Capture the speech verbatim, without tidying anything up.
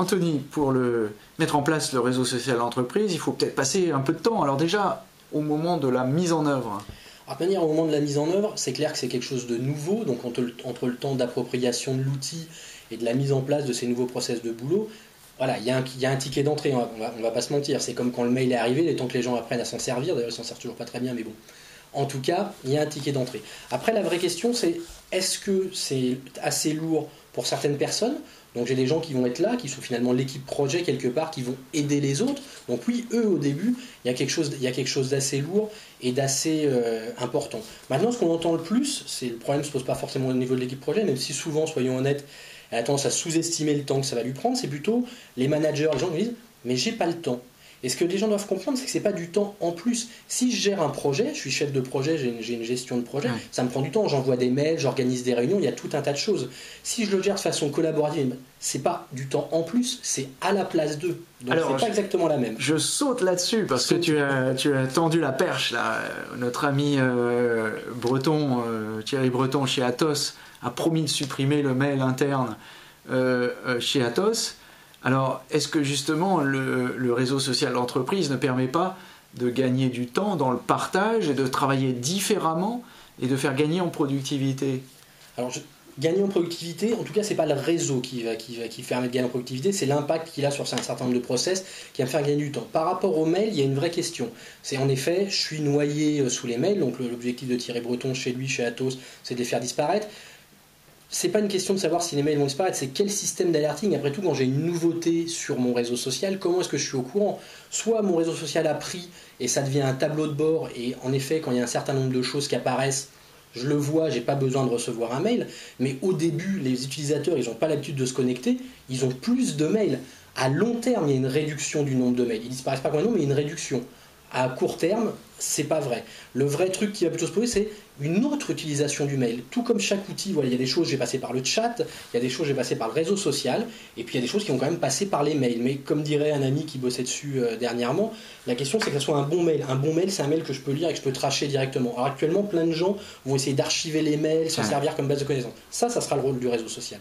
Anthony, pour le, mettre en place le réseau social entreprise, il faut peut-être passer un peu de temps. Alors déjà, au moment de la mise en œuvre. Alors, de manière, au moment de la mise en œuvre, c'est clair que c'est quelque chose de nouveau. Donc entre le, entre le temps d'appropriation de l'outil et de la mise en place de ces nouveaux process de boulot, voilà, il y, y a un ticket d'entrée, on ne va pas se mentir. C'est comme quand le mail est arrivé, les temps que les gens apprennent à s'en servir. D'ailleurs, ils s'en servent toujours pas très bien, mais bon. En tout cas, il y a un ticket d'entrée. Après, la vraie question, c'est est-ce que c'est assez lourd pour certaines personnes? Donc j'ai des gens qui vont être là, qui sont finalement l'équipe projet quelque part, qui vont aider les autres. Donc oui, eux, au début, il y a quelque chose, il y a quelque chose d'assez lourd et d'assez euh, important. Maintenant, ce qu'on entend le plus, c'est le problème ne se pose pas forcément au niveau de l'équipe projet, même si souvent, soyons honnêtes, elle a tendance à sous-estimer le temps que ça va lui prendre. C'est plutôt les managers, les gens qui disent « mais j'ai pas le temps ». Et ce que les gens doivent comprendre, c'est que ce n'est pas du temps en plus. Si je gère un projet, je suis chef de projet, j'ai une, une gestion de projet, ouais. Ça me prend du temps, j'envoie des mails, j'organise des réunions, il y a tout un tas de choses. Si je le gère de façon collaborative, ce n'est pas du temps en plus, c'est à la place d'eux. Donc ce n'est pas exactement la même. Je saute là-dessus parce que tu as, tu as tendu la perche. Là. Notre ami euh, Breton, euh, Thierry Breton chez Atos, a promis de supprimer le mail interne euh, euh, chez Atos. Alors, est-ce que justement le, le réseau social d'entreprise ne permet pas de gagner du temps dans le partage et de travailler différemment et de faire gagner en productivité? Alors, je, gagner en productivité, en tout cas, ce n'est pas le réseau qui va, qui va qui permet de gagner en productivité, c'est l'impact qu'il a sur un certain nombre de process qui va me faire gagner du temps. Par rapport aux mails, il y a une vraie question. C'est en effet, je suis noyé sous les mails, donc l'objectif de Thierry Breton chez lui, chez Atos, c'est de les faire disparaître. C'est pas une question de savoir si les mails vont disparaître, c'est quel système d'alerting. Après tout, quand j'ai une nouveauté sur mon réseau social, comment est-ce que je suis au courant? Soit mon réseau social a pris et ça devient un tableau de bord, et en effet, quand il y a un certain nombre de choses qui apparaissent, je le vois, j'ai pas besoin de recevoir un mail. Mais au début, les utilisateurs, ils n'ont pas l'habitude de se connecter, ils ont plus de mails. À long terme, il y a une réduction du nombre de mails. Ils disparaissent pas comme un nombre, mais il y a une réduction. À court terme, c'est pas vrai. Le vrai truc qui va plutôt se poser, c'est une autre utilisation du mail. Tout comme chaque outil, voilà, il y a des choses, j'ai passé par le chat, il y a des choses, j'ai passé par le réseau social, et puis il y a des choses qui vont quand même passer par les mails. Mais comme dirait un ami qui bossait dessus euh, dernièrement, la question c'est que ce soit un bon mail. Un bon mail, c'est un mail que je peux lire et que je peux tracher directement. Alors actuellement, plein de gens vont essayer d'archiver les mails, s'en servir comme base de connaissances. Ça, ça sera le rôle du réseau social.